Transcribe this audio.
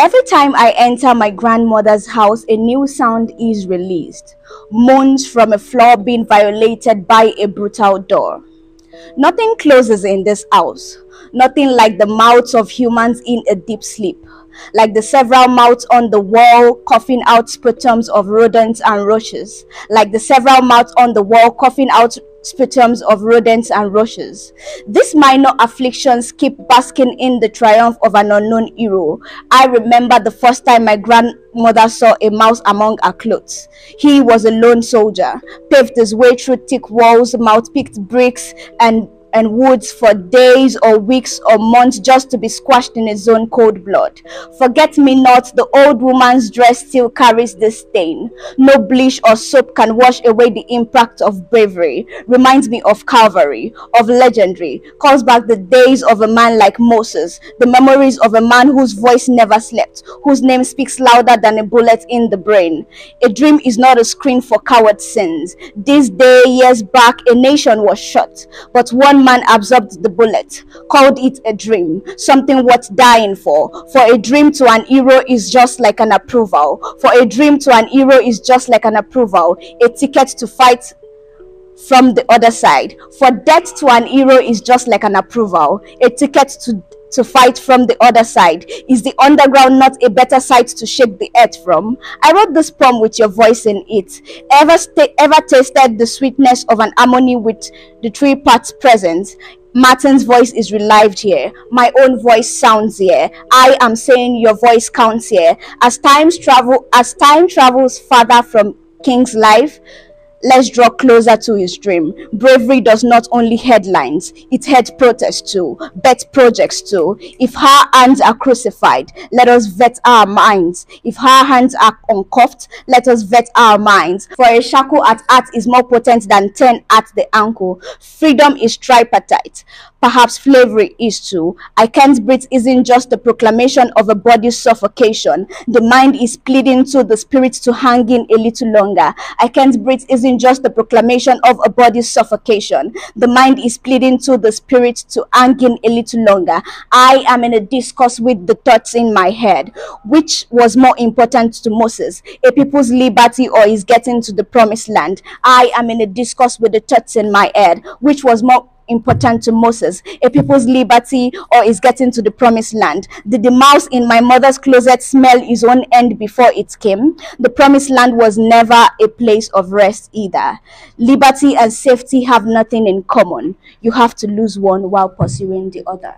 Every time I enter my grandmother's house, a new sound is released. Moans from a floor being violated by a brutal door. Nothing closes in this house. Nothing like the mouths of humans in a deep sleep. Like the several mouths on the wall coughing out sputums of rodents and roaches. Like the several mouths on the wall coughing out sputums of rodents and roaches. These minor afflictions keep basking in the triumph of an unknown hero. I remember the first time my grandmother saw a mouse among her clothes. He was a lone soldier, paved his way through thick walls, mouth-picked bricks and woods for days or weeks or months just to be squashed in his own cold blood. Forget me not, the old woman's dress still carries this stain. No bleach or soap can wash away the impact of bravery. Reminds me of Calvary, of legendary. Calls back the days of a man like Moses, the memories of a man whose voice never slept, whose name speaks louder than a bullet in the brain. A dream is not a screen for coward sins. This day, years back, a nation was shot, but one man absorbed the bullet, called it a dream, something worth dying for. For a dream to an hero is just like an approval. For a dream to an hero is just like an approval, a ticket to fight from the other side. For death to an hero is just like an approval, a ticket to fight from the other side. Is the underground not a better site to shake the earth from? I wrote this poem with your voice in it. Ever tasted the sweetness of an harmony with the three parts present? Martin's voice is relived here. My own voice sounds here. I am saying your voice counts here. As time travels farther from King's life, let's draw closer to his dream. Bravery does not only headlines, it heads protests too, bet projects too. If her hands are crucified, let us vet our minds. If her hands are uncuffed, let us vet our minds. For a shackle at heart is more potent than 10 at the ankle. Freedom is tripartite. Perhaps slavery is too. I can't breathe isn't just the proclamation of a body's suffocation. The mind is pleading to the spirit to hang in a little longer. I can't breathe isn't just the proclamation of a body's suffocation. The mind is pleading to the spirit to hang in a little longer. I am in a discourse with the thoughts in my head. Which was more important to Moses, a people's liberty or his getting to the promised land? I am in a discourse with the thoughts in my head. Which was more important to Moses, a people's liberty or is getting to the promised land? Did the mouse in my mother's closet smell his own end before it came? The promised land was never a place of rest either. Liberty and safety have nothing in common. You have to lose one while pursuing the other.